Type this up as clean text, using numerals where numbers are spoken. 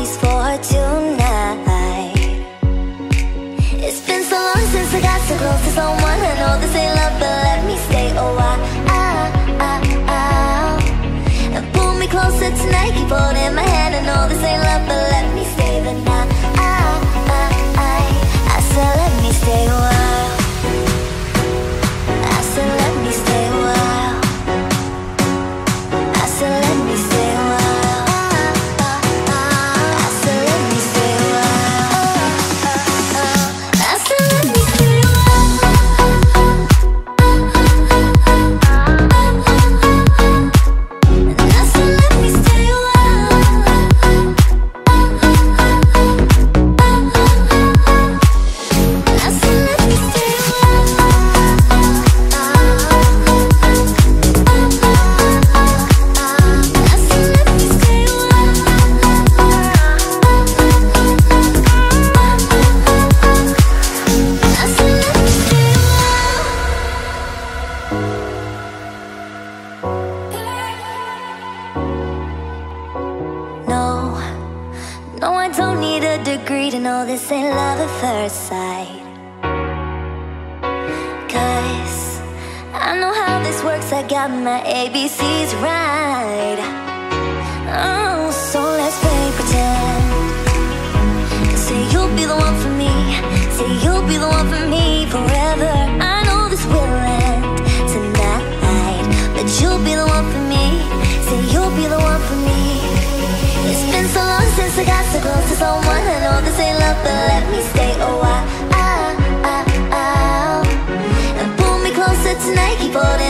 hobbies for tonight. It's been so long since I got so close to someone. I know this ain't love, but let me stay a while. And pull me closer tonight, keep holding my hand. I know this ain't love, but let me stay the night. I said let me stay a while. I said let me stay a while. I said let me stay a while. But